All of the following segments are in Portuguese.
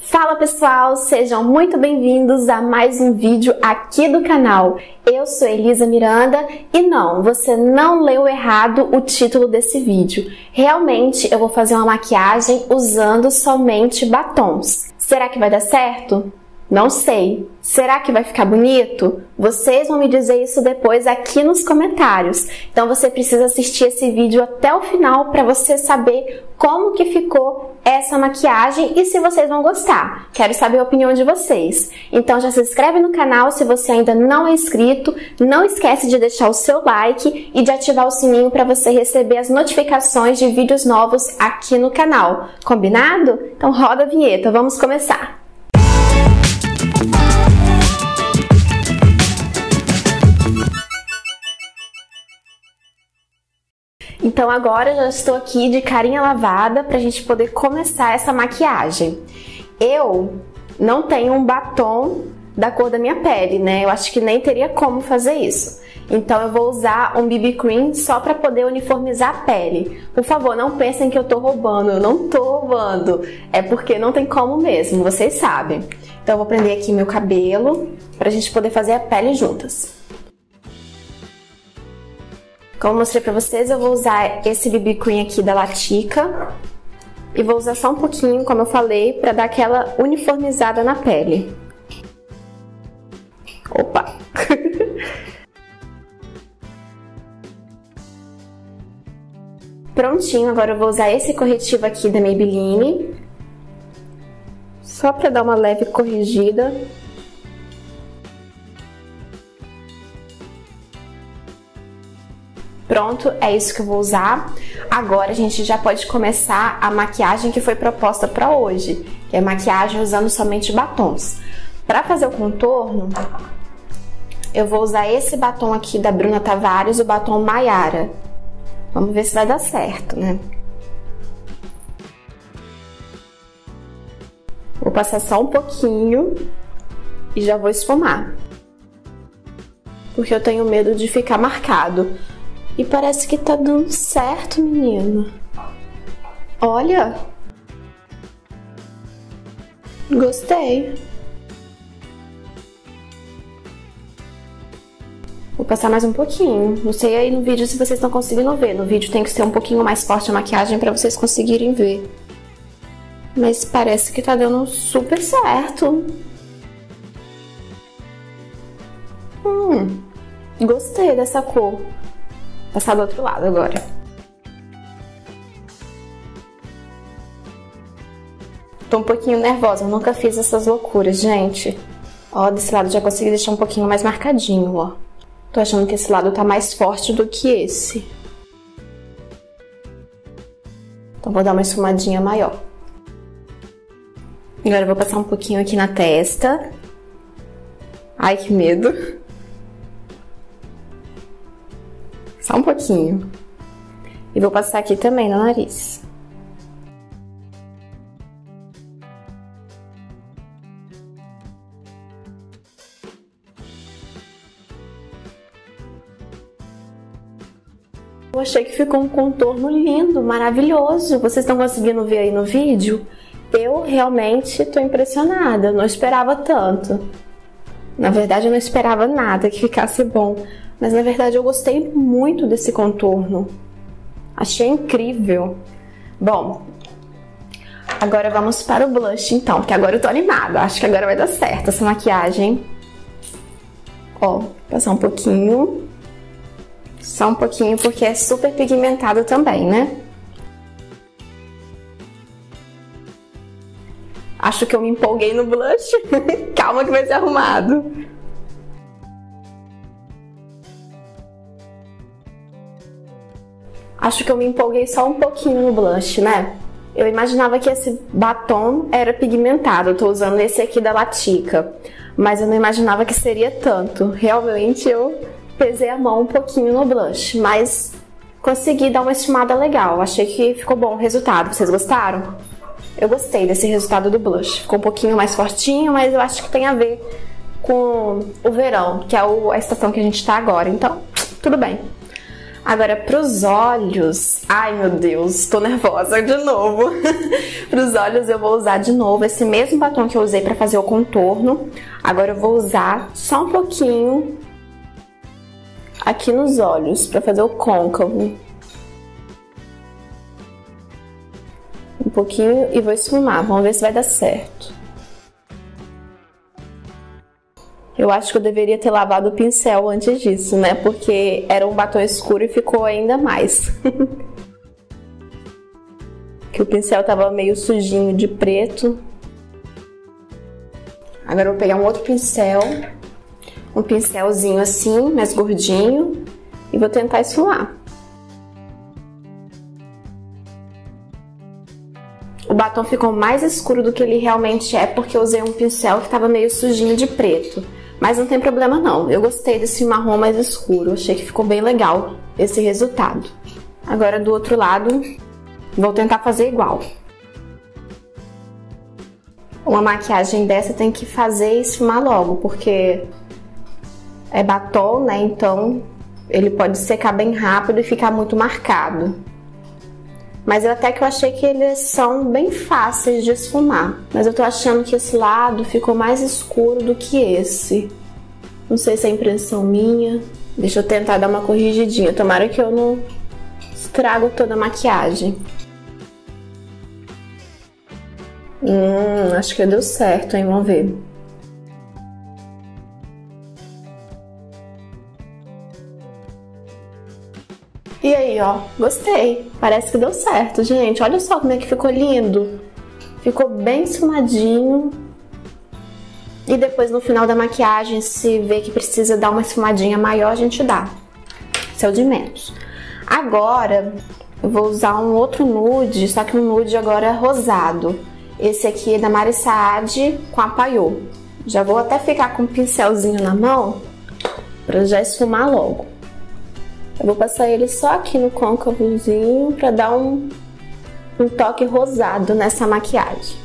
Fala pessoal, sejam muito bem-vindos a mais um vídeo aqui do canal. Eu sou Elisa Miranda e não, você não leu errado o título desse vídeo. Realmente eu vou fazer uma maquiagem usando somente batons. Será que vai dar certo? Não sei. Será que vai ficar bonito? Vocês vão me dizer isso depois aqui nos comentários. Então você precisa assistir esse vídeo até o final para você saber como que ficou essa maquiagem e se vocês vão gostar. Quero saber a opinião de vocês. Então já se inscreve no canal se você ainda não é inscrito. Não esquece de deixar o seu like e de ativar o sininho para você receber as notificações de vídeos novos aqui no canal. Combinado? Então roda a vinheta, vamos começar! Então agora eu já estou aqui de carinha lavada pra gente poder começar essa maquiagem. Eu não tenho um batom da cor da minha pele, né? Eu acho que nem teria como fazer isso. Então eu vou usar um BB Cream só pra poder uniformizar a pele. Por favor, não pensem que eu tô roubando. Eu não tô roubando. É porque não tem como mesmo, vocês sabem. Então eu vou prender aqui meu cabelo pra gente poder fazer a pele juntas. Como eu mostrei pra vocês, eu vou usar esse BB Cream aqui da Latica e vou usar só um pouquinho, como eu falei, pra dar aquela uniformizada na pele. Opa! Prontinho, agora eu vou usar esse corretivo aqui da Maybelline, só pra dar uma leve corrigida. Pronto, é isso que eu vou usar. Agora a gente já pode começar a maquiagem que foi proposta para hoje, que é maquiagem usando somente batons. Para fazer o contorno, eu vou usar esse batom aqui da Bruna Tavares, o batom Maiara. Vamos ver se vai dar certo, né? Vou passar só um pouquinho e já vou esfumar, porque eu tenho medo de ficar marcado. E parece que tá dando certo, menina. Olha! Gostei! Vou passar mais um pouquinho. Não sei aí no vídeo se vocês estão conseguindo ver. No vídeo tem que ser um pouquinho mais forte a maquiagem pra vocês conseguirem ver. Mas parece que tá dando super certo. Gostei dessa cor. Passar do outro lado agora. Tô um pouquinho nervosa, eu nunca fiz essas loucuras, gente. Ó, desse lado já consegui deixar um pouquinho mais marcadinho, ó. Tô achando que esse lado tá mais forte do que esse. Então vou dar uma esfumadinha maior. Agora eu vou passar um pouquinho aqui na testa. Ai, que medo. Só um pouquinho. E vou passar aqui também no nariz. Eu achei que ficou um contorno lindo, maravilhoso. Vocês estão conseguindo ver aí no vídeo? Eu realmente tô impressionada. Eu não esperava tanto. Na verdade, eu não esperava nada que ficasse bom. Mas na verdade eu gostei muito desse contorno. Achei incrível. Bom, agora vamos para o blush então, porque agora eu tô animada. Acho que agora vai dar certo essa maquiagem. Ó, passar um pouquinho. Só um pouquinho, porque é super pigmentado também, né? Acho que eu me empolguei no blush. Calma que vai ser arrumado. Acho que eu me empolguei só um pouquinho no blush, né? Eu imaginava que esse batom era pigmentado. Eu tô usando esse aqui da Latica. Mas eu não imaginava que seria tanto. Realmente eu pesei a mão um pouquinho no blush. Mas consegui dar uma esfumada legal. Achei que ficou bom o resultado. Vocês gostaram? Eu gostei desse resultado do blush. Ficou um pouquinho mais fortinho, mas eu acho que tem a ver com o verão, que é a estação que a gente tá agora. Então, tudo bem. Agora, pros olhos... Ai, meu Deus, tô nervosa de novo. Pros olhos eu vou usar de novo esse mesmo batom que eu usei pra fazer o contorno. Agora eu vou usar só um pouquinho aqui nos olhos pra fazer o côncavo. Um pouquinho e vou esfumar. Vamos ver se vai dar certo. Eu acho que eu deveria ter lavado o pincel antes disso, né? Porque era um batom escuro e ficou ainda mais. Que o pincel tava meio sujinho de preto. Agora eu vou pegar um outro pincel. Um pincelzinho assim, mais gordinho. E vou tentar esfumar. O batom ficou mais escuro do que ele realmente é, porque eu usei um pincel que tava meio sujinho de preto. Mas não tem problema não, eu gostei desse marrom mais escuro, achei que ficou bem legal esse resultado. Agora do outro lado, vou tentar fazer igual. Uma maquiagem dessa tem que fazer e esfumar logo, porque é batom, né, então ele pode secar bem rápido e ficar muito marcado. Mas até que eu achei que eles são bem fáceis de esfumar. Mas eu tô achando que esse lado ficou mais escuro do que esse. Não sei se é impressão minha. Deixa eu tentar dar uma corrigidinha. Tomara que eu não estrago toda a maquiagem. Acho que deu certo, hein? Vamos ver. E aí, ó, gostei. Parece que deu certo, gente. Olha só como é que ficou lindo. Ficou bem esfumadinho. E depois, no final da maquiagem, se vê que precisa dar uma esfumadinha maior, a gente dá. Esse é o de menos. Agora, eu vou usar um outro nude, só que um nude agora rosado. Esse aqui é da Mari Saad com a Paiô. Já vou até ficar com um pincelzinho na mão, pra já esfumar logo. Eu vou passar ele só aqui no côncavozinho pra dar um toque rosado nessa maquiagem.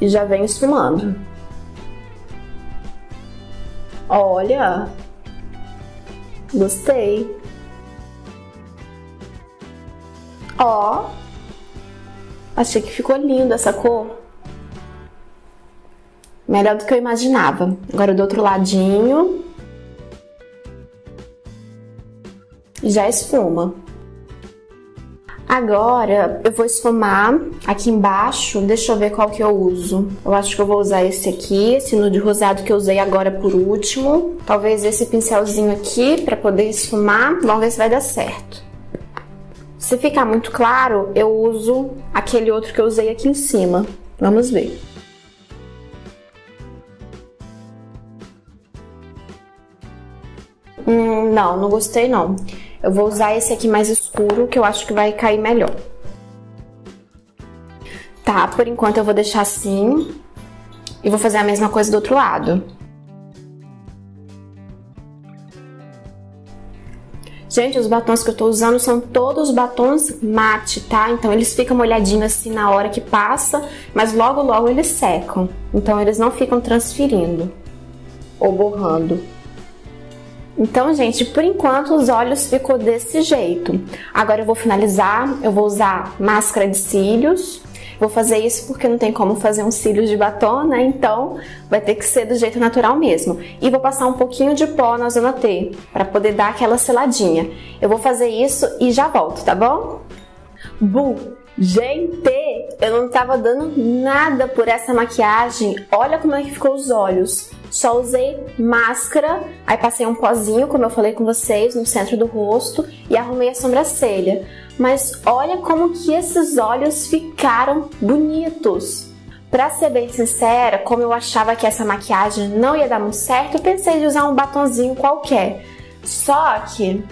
E já venho esfumando. Olha! Gostei! Ó! Achei que ficou lindo essa cor. Melhor do que eu imaginava. Agora do outro ladinho... já esfuma. Agora eu vou esfumar aqui embaixo, deixa eu ver qual que eu uso. Eu acho que eu vou usar esse aqui, esse nude rosado que eu usei agora por último. Talvez esse pincelzinho aqui pra poder esfumar, vamos ver se vai dar certo. Se ficar muito claro, eu uso aquele outro que eu usei aqui em cima. Vamos ver. Não, não gostei não. Eu vou usar esse aqui mais escuro, que eu acho que vai cair melhor. Tá, por enquanto eu vou deixar assim. E vou fazer a mesma coisa do outro lado. Gente, os batons que eu tô usando são todos batons mate, tá? Então eles ficam molhadinhos assim na hora que passa, mas logo logo eles secam. Então eles não ficam transferindo ou borrando. Então, gente, por enquanto os olhos ficou desse jeito. Agora eu vou finalizar, eu vou usar máscara de cílios. Vou fazer isso porque não tem como fazer uns cílios de batom, né? Então vai ter que ser do jeito natural mesmo. E vou passar um pouquinho de pó na zona T, pra poder dar aquela seladinha. Eu vou fazer isso e já volto, tá bom? Bum! Gente, eu não tava dando nada por essa maquiagem. Olha como é que ficou os olhos. Só usei máscara, aí passei um pozinho, como eu falei com vocês, no centro do rosto e arrumei a sobrancelha. Mas olha como que esses olhos ficaram bonitos. Pra ser bem sincera, como eu achava que essa maquiagem não ia dar muito certo, eu pensei em usar um batonzinho qualquer. Só que,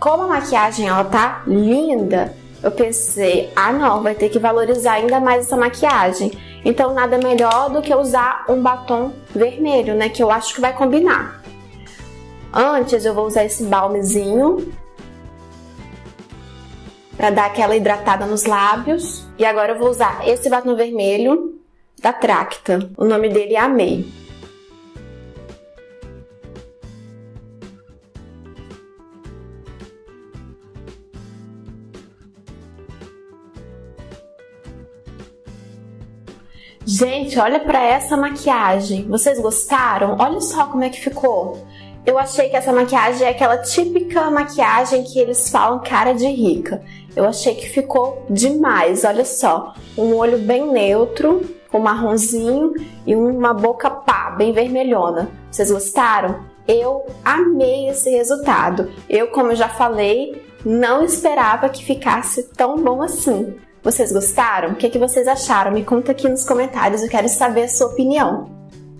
como a maquiagem ela tá linda, eu pensei, ah não, vai ter que valorizar ainda mais essa maquiagem. Então nada melhor do que usar um batom vermelho, né, que eu acho que vai combinar. Antes eu vou usar esse balmezinho pra dar aquela hidratada nos lábios. E agora eu vou usar esse batom vermelho da Tracta. O nome dele é Amei. Gente, olha pra essa maquiagem. Vocês gostaram? Olha só como é que ficou. Eu achei que essa maquiagem é aquela típica maquiagem que eles falam cara de rica. Eu achei que ficou demais, olha só. Um olho bem neutro, um marronzinho e uma boca pá, bem vermelhona. Vocês gostaram? Eu amei esse resultado. Eu, como eu já falei, não esperava que ficasse tão bom assim. Vocês gostaram? O que que vocês acharam? Me conta aqui nos comentários, eu quero saber a sua opinião.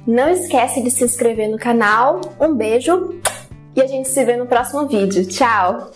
Não esquece de se inscrever no canal. Um beijo e a gente se vê no próximo vídeo. Tchau!